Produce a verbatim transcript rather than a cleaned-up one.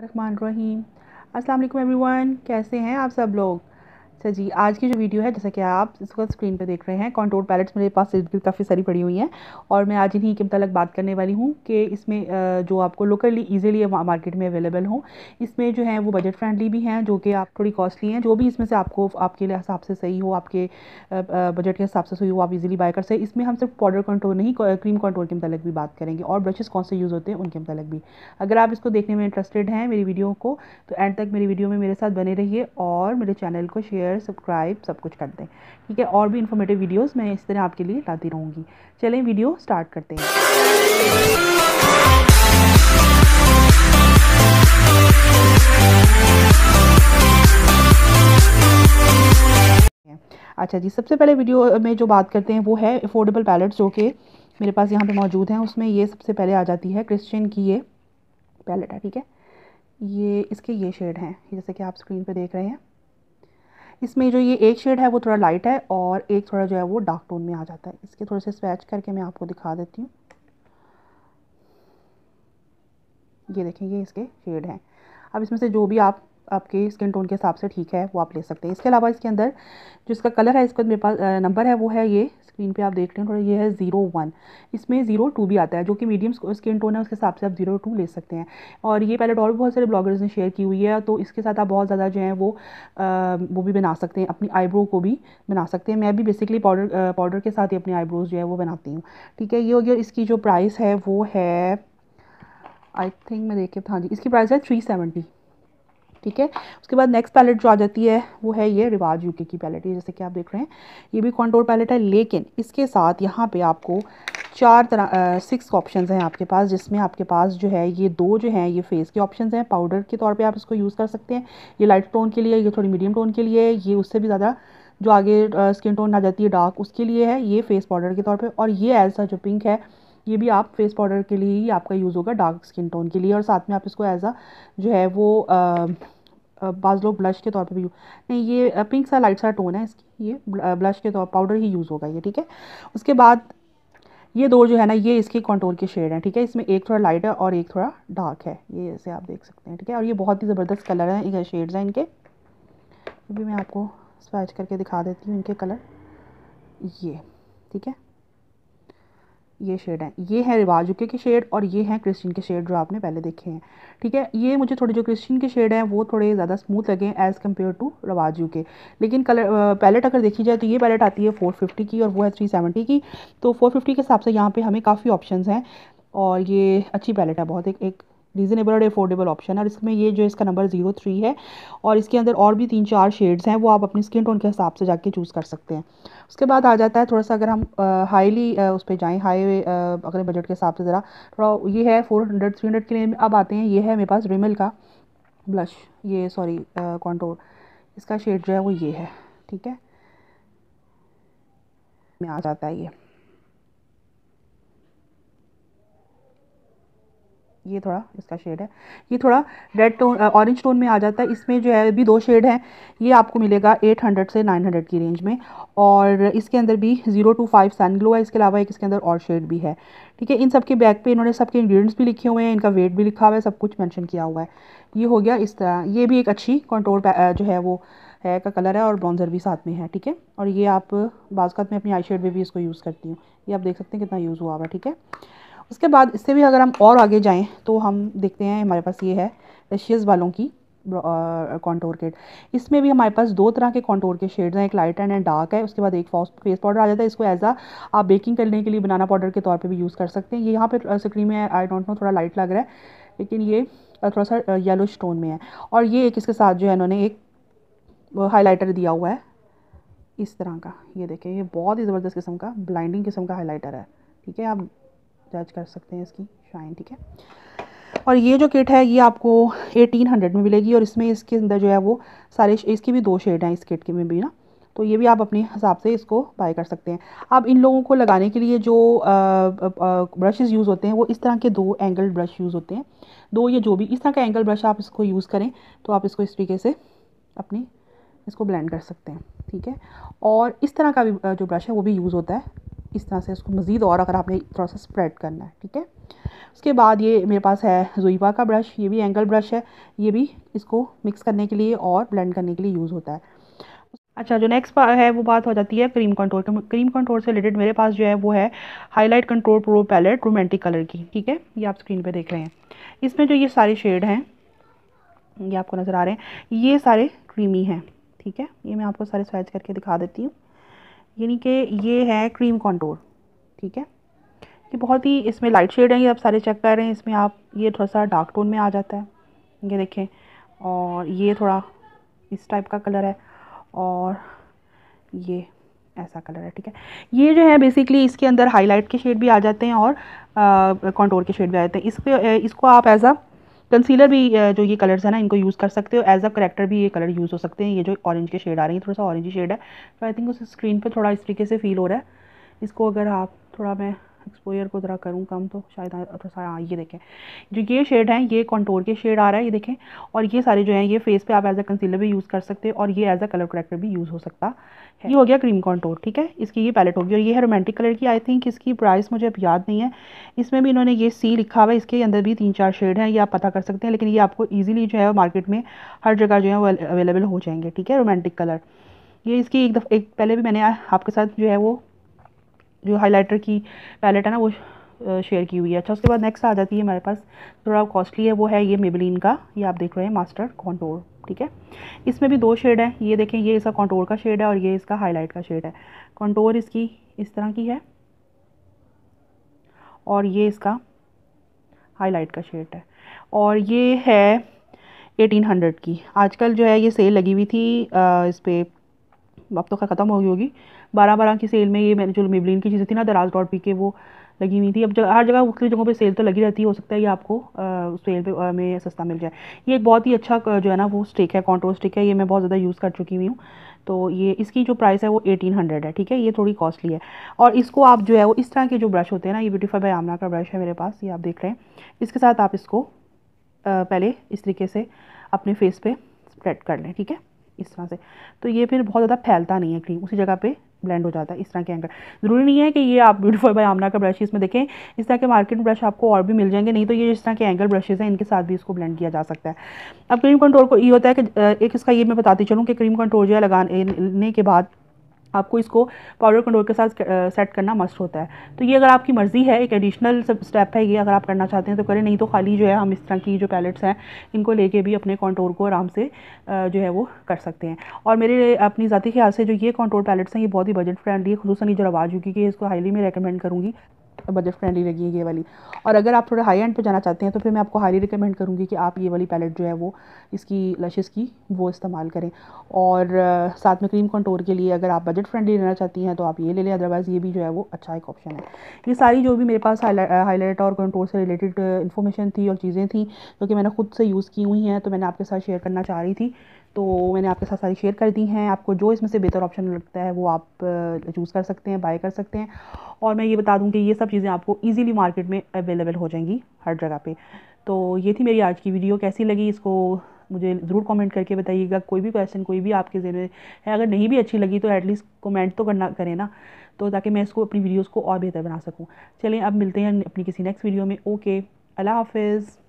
रहमान रहीम। अस्सलाम वालेकुम एवरीवन, कैसे हैं आप सब लोग। अच्छा जी, आज की जो वीडियो है, जैसा कि आप इस वक्त स्क्रीन पर देख रहे हैं, कंटूर पैलेट्स मेरे पास काफ़ी सारी पड़ी हुई हैं और मैं आज इन्हीं के मतलब बात करने वाली हूं कि इसमें जो आपको लोकली इजीली मार्केट में अवेलेबल हों, इसमें जो है वो बजट फ्रेंडली भी हैं, जो कि आप थोड़ी कॉस्टली हैं, जो भी इसमें से आपको आपके हिसाब से सही हो, आपके बजट के हिसाब से सही हो, आप इजीली बाय कर सकते। इसमें हम सिर्फ पाउडर कंटूर नहीं, क्रीम कंटूर के मतलब भी बात करेंगे और ब्रशेस कौन से यूज़ होते हैं उनके मतलब भी। अगर आप इसको देखने में इंटरेस्टेड हैं मेरी वीडियो को, तो एंड तक मेरी वीडियो में मेरे साथ बने रहिए और मेरे चैनल को शेयर सब्सक्राइब सब कुछ कर दें, ठीक है। और भी इंफॉर्मेटिव वीडियोस मैं इस तरह आपके लिए लाती रहूंगी। चलें वीडियो स्टार्ट करते हैं। अच्छा जी, सबसे पहले वीडियो में जो बात करते हैं वो है अफोर्डेबल पैलेट्स, जो कि मेरे पास यहाँ पे मौजूद हैं। उसमें ये सबसे पहले आ जाती है क्रिस्टीन की ये पैलेट है, ठीक है। ये इसके ये शेड हैं, जैसे कि आप स्क्रीन पर देख रहे हैं। इसमें जो ये एक शेड है वो थोड़ा लाइट है और एक थोड़ा जो है वो डार्क टोन में आ जाता है। इसके थोड़े से स्वैच करके मैं आपको दिखा देती हूँ। ये देखेंगे इसके शेड हैं। अब इसमें से जो भी आप आपके स्किन टोन के हिसाब से ठीक है वो आप ले सकते हैं। इसके अलावा इसके अंदर जो इसका कलर है, इसका मेरे पास नंबर है वो है, ये स्क्रीन पे आप देख रहे हैं थोड़ा, ये है ज़ीरो वन। इसमें ज़ीरो टू भी आता है, जो कि मीडियम स्किन टोन है उसके हिसाब से आप ज़ीरो टू ले सकते हैं। और ये पैलेट और बहुत सारे ब्लॉगर्स ने शेयर की हुई है, तो इसके साथ आप बहुत ज़्यादा जो है वो आ, वो भी बना सकते हैं, अपनी आईब्रो को भी बना सकते हैं। मैं भी बेसिकली पाउडर पाउडर के साथ ही अपनी आईब्रोज जो है वो बनाती हूँ, ठीक है। ये हो गया। इसकी जो प्राइस है वो है, आई थिंक मैं देख के, हाँ जी, इसकी प्राइस है थ्री सेवेंटी, ठीक है। उसके बाद नेक्स्ट पैलेट जो आ जाती है वो है ये रिवाज यूके की पैलेट। ये जैसे कि आप देख रहे हैं, ये भी कंटूर पैलेट है, लेकिन इसके साथ यहाँ पे आपको चार तरह सिक्स ऑप्शंस हैं आपके पास, जिसमें आपके पास जो है ये दो जो हैं ये फेस के ऑप्शंस हैं। पाउडर के तौर पे आप इसको यूज़ कर सकते हैं, ये लाइट टोन के लिए, ये थोड़ी मीडियम टोन के लिए, ये उससे भी ज़्यादा जो आगे स्किन टोन आ जाती है डार्क उसके लिए है, ये फेस पाउडर के तौर पर। और ये ऐसा जो पिंक है ये भी आप फेस पाउडर के लिए ही आपका यूज़ होगा, डार्क स्किन टोन के लिए। और साथ में आप इसको एज अ जो है वो बाज़ लोग ब्लश के तौर पे भी, नहीं ये पिंक सा लाइट सा टोन है इसकी, ये ब्लश के तौर पाउडर ही यूज़ होगा ये, ठीक है। उसके बाद ये दो जो है ना, ये इसके कंटूर के शेड हैं, ठीक है। इसमें एक थोड़ा लाइट है और एक थोड़ा डार्क है, ये जैसे आप देख सकते हैं, ठीक है। और ये बहुत ही ज़बरदस्त कलर हैं, शेड्स हैं इनके। अभी मैं आपको स्वैच करके दिखा देती हूँ इनके कलर, ये ठीक है। ये शेड है, ये है रिवाज यूके के शेड और ये है क्रिस्टीन के शेड जो आपने पहले देखे हैं, ठीक है। ये मुझे थोड़े जो क्रिस्टीन के शेड हैं वो थोड़े ज़्यादा स्मूथ लगे एज़ कम्पेयर टू रिवाज यूके। लेकिन कलर पैलेट अगर देखी जाए तो ये पैलेट आती है फोर फिफ्टी की और वो है थ्री सेवेंटी की, तो फोर फिफ्टी के हिसाब से यहाँ पे हमें काफ़ी ऑप्शंस हैं और ये अच्छी पैलेट है, बहुत एक एक रीज़नेबल और अफोर्डेबल ऑप्शन है। और इसमें ये जो इसका नंबर जीरो थ्री है और इसके अंदर और भी तीन चार शेड्स हैं, वो आप अपनी स्किन टोन के हिसाब से जाके चूज़ कर सकते हैं। उसके बाद आ जाता है थोड़ा सा, अगर हम हाईली उस पर जाएँ, हाई अगर बजट के हिसाब से ज़रा थोड़ा, ये है फोर हंड्रेड थ्री हंड्रेड के लिए। अब आते हैं, ये है मेरे पास रिमेल का ब्लश, ये सॉरी कंटूर, इसका शेड जो है वो ये है, ठीक है। में आ जाता है ये ये थोड़ा इसका शेड है, ये थोड़ा रेड टोन ऑरेंज टोन में आ जाता है। इसमें जो है भी दो शेड हैं, ये आपको मिलेगा एट हंड्रेड से नाइन हंड्रेड की रेंज में। और इसके अंदर भी zero two five sun glow है, इसके अलावा एक इसके अंदर और शेड भी है, ठीक है। इन सब के बैक पे इन्होंने सबके इंग्रेडिएंट्स भी लिखे हुए हैं, इनका वेट भी लिखा हुआ है, सब कुछ मेंशन किया हुआ है। ये हो गया इस तरह। ये भी एक अच्छी कंटूर जो है वो है का कलर है और ब्राउन्जर भी साथ में है, ठीक है। और ये आप बाज़ात में अपनी आई शेड में भी इसको यूज़ करती हूँ, ये आप देख सकते हैं कितना यूज़ हुआ हुआ है, ठीक है। उसके बाद इससे भी अगर हम और आगे जाएं तो हम देखते हैं, हमारे पास ये है रशियस वालों की कंटूर किट। इसमें भी हमारे पास दो तरह के कंटूर के शेड्स हैं, एक लाइट एंड एंड डार्क है। उसके बाद एक फेस पाउडर आ जाता है, इसको एज आ आप बेकिंग करने के लिए बनाना पाउडर के तौर पे भी यूज़ कर सकते हैं। ये यहाँ पर स्क्रीन में आई डोंट नो थोड़ा लाइट लग रहा है, लेकिन ये थोड़ा सा येलो स्टोन में है। और ये एक इसके साथ जो है इन्होंने एक हाईलाइटर दिया हुआ है इस तरह का, ये देखें, ये बहुत ही ज़बरदस्त किस्म का ब्लाइंडिंग किस्म का हाईलाइटर है, ठीक है। आप जज कर सकते हैं इसकी शाइन, ठीक है। और ये जो किट है ये आपको एटीन हंड्रेड में मिलेगी और इसमें इसके अंदर जो है वो सारे, इसकी भी दो शेड हैं इस किट के में भी ना, तो ये भी आप अपने हिसाब से इसको बाय कर सकते हैं। अब इन लोगों को लगाने के लिए जो ब्रशेस यूज़ होते हैं वो इस तरह के दो एंगल ब्रश यूज़ होते हैं, दो या जो भी इस तरह का एंगल ब्रश आप इसको यूज़ करें तो आप इसको इस तरीके से अपनी इसको ब्लेंड कर सकते हैं, ठीक है। और इस तरह का भी जो ब्रश है वो भी यूज़ होता है इस तरह से उसको मज़ीद और अगर आपने थोड़ा सा स्प्रेड करना है, ठीक है। उसके बाद ये मेरे पास है ज़ुइबा का ब्रश, ये भी एंगल ब्रश है, ये भी इसको मिक्स करने के लिए और ब्लेंड करने के लिए यूज़ होता है। अच्छा, जो नेक्स्ट है वो बात हो जाती है क्रीम कंट्रोल। क्रीम कंट्रोल से रिलेटेड मेरे पास जो है वो है highlight control pro palette romantic colour की, ठीक है। ये आप स्क्रीन पे देख रहे हैं, इसमें जो ये सारे शेड हैं ये आपको नज़र आ रहे हैं, ये सारे क्रीमी हैं, ठीक है। ये मैं आपको सारे स्वाइच करके दिखा देती हूँ, यानी कि ये है क्रीम कंट्रोल, ठीक है। ये बहुत ही इसमें लाइट शेड हैं, ये आप सारे चेक कर रहे हैं। इसमें आप ये थोड़ा सा डार्क टोन में आ जाता है, ये देखें, और ये थोड़ा इस टाइप का कलर है, और ये ऐसा कलर है, ठीक है। ये जो है बेसिकली इसके अंदर हाईलाइट के शेड भी आ जाते हैं और कंटूर के शेड भी आ जाते हैं। इस पे इसको आप एज अ कंसीलर भी, जो ये कलर्स हैं ना, इनको यूज़ कर सकते हो। एज अ करेक्टर भी ये कलर यूज़ हो सकते हैं। ये जो ऑरेंज के शेड आ रही है, थोड़ा सा ऑरेंज शेड है, तो आई थिंक उस स्क्रीन पे थोड़ा इस तरीके से फील हो रहा है। इसको अगर आप थोड़ा, मैं एक्सपोजर को ज़रा करूँ कम, तो शायद थोड़ा सा, ये देखें जो ये शेड हैं ये कंटूर के शेड आ रहा है, ये देखें। और ये सारे जो हैं ये फेस पे आप एज अ कंसीलर भी यूज़ कर सकते हो और ये एज अ कलर करेक्टर भी यूज़ हो सकता है। ये हो गया क्रीम कंटूर, ठीक है। इसकी ये पैलेट होगी और ये है रोमांटिक कलर की। आई थिंक इसकी प्राइस मुझे अब याद नहीं है। इसमें भी इन्होंने ये सी लिखा हुआ है, इसके अंदर भी तीन चार शेड हैं, ये आप पता कर सकते हैं, लेकिन ये आपको ईजिली जो है मार्केट में हर जगह जो है वो अवेलेबल हो जाएंगे, ठीक है। रोमांटिक कलर, ये इसकी एक दफ़ा एक पहले भी मैंने आपके साथ जो है वो जो हाइलाइटर की पैलेट है ना वो शेयर की हुई है। अच्छा, उसके बाद नेक्स्ट आ जाती है हमारे पास, थोड़ा कॉस्टली है, वो है ये मेबेलिन का, ये आप देख रहे हैं मास्टर कंटूर, ठीक है। इसमें भी दो शेड हैं, ये देखें, ये इसका कंटूर का शेड है और ये इसका हाईलाइट का शेड है। कंटूर इसकी इस तरह की है और ये इसका हाईलाइट का शेड है। और ये है एटीन हंड्रेड की, आजकल जो है ये सेल लगी हुई थी, आ, इस पर अब तो ख़त्म हो गई होगी। बारह बारह की सेल में ये मैंने जो मेबेलिन की चीज़ें थी ना दराज डॉट पी के, वो लगी हुई थी। अब जगह हर जगह उतनी जगहों पे सेल तो लगी रहती है, हो सकता है ये आपको उस सेल पे में सस्ता मिल जाए। ये एक बहुत ही अच्छा जो है ना वो स्टिक है, कंटूर स्टिक है, ये मैं बहुत ज़्यादा यूज़ कर चुकी हुई हूँ। तो ये इसकी जो प्राइस है वो एटीन हंड्रेड है, ठीक है। ये थोड़ी कॉस्टली है। और इसको आप जो है वो इस तरह के जो ब्रश होते हैं ना, ये ब्यूटीफाई बाय आमना का ब्रश है मेरे पास, ये आप देख रहे हैं, इसके साथ आप इसको पहले इस तरीके से अपने फेस पर स्प्रेड कर लें, ठीक है, इस तरह से। तो ये फिर बहुत ज़्यादा फैलता नहीं है, क्रीम उसी जगह पे ब्लेंड हो जाता है, इस तरह के एंगल। ज़रूरी नहीं है कि ये आप ब्यूटीफाई बाय आमना का ब्रश इसमें देखें, इस तरह के मार्केट ब्रश आपको और भी मिल जाएंगे, नहीं तो ये इस तरह के एंगल ब्रशेज़ हैं, इनके साथ भी इसको ब्लेंड किया जा सकता है। अब क्रीम कंट्रोल को ये होता है कि एक इसका ये मैं बताती चलूँ कि क्रीम कंट्रोल जो है लगाने के बाद आपको इसको पाउडर कंट्रोल के साथ सेट करना मस्ट होता है। तो ये अगर आपकी मर्ज़ी है, एक एडिशनल स्टेप है, ये अगर आप करना चाहते हैं तो करें, नहीं तो खाली जो है हम इस तरह की जो पैलेट्स हैं इनको लेके भी अपने कंटूर को आराम से जो है वो कर सकते हैं। और मेरे अपनी ज़ाती ख्याल से जो ये कंटूर पैलेट्स हैं ये बहुत ही बजट फ्रेंडली है, खुसूसन ये जो रिवाज यूके की है, इसको हाईली मैं रिकमेंड करूँगी, बजट फ्रेंडली लगी है ये वाली। और अगर आप थोड़ा हाई एंड पे जाना चाहते हैं तो फिर मैं आपको हाईली रिकमेंड करूँगी कि आप ये वाली पैलेट जो है वो इसकी लशेस की वो इस्तेमाल करें। और साथ में क्रीम कंटूर के लिए अगर आप बजट फ्रेंडली लेना चाहती हैं तो आप ये ले लें, अदरवाइज़ ये भी जो है वो अच्छा एक ऑप्शन है। ये सारी जो भी मेरे पास हाईलाइट और कंटूर से रिलेटेड इन्फॉर्मेशन थी और चीज़ें थी जो कि मैंने खुद से यूज़ की हुई हैं, तो मैंने आपके साथ शेयर करना चाह रही थी, तो मैंने आपके साथ सारी शेयर कर दी हैं। आपको जो इसमें से बेहतर ऑप्शन लगता है वो आप चूज़ कर सकते हैं, बाय कर सकते हैं। और मैं ये बता दूं कि ये सब चीज़ें आपको इजीली मार्केट में अवेलेबल हो जाएंगी हर जगह पे। तो ये थी मेरी आज की वीडियो, कैसी लगी इसको मुझे ज़रूर कमेंट करके बताइएगा। कोई भी क्वेश्चन, कोई भी आपके ज़हन में है, अगर नहीं भी अच्छी लगी तो एटलीस्ट कमेंट तो करना करें ना, तो ताकि मैं इसको अपनी वीडियोज़ को और बेहतर बना सकूँ। चलें, अब मिलते हैं अपनी किसी नेक्स्ट वीडियो में। ओके, अल्लाह हाफिज़।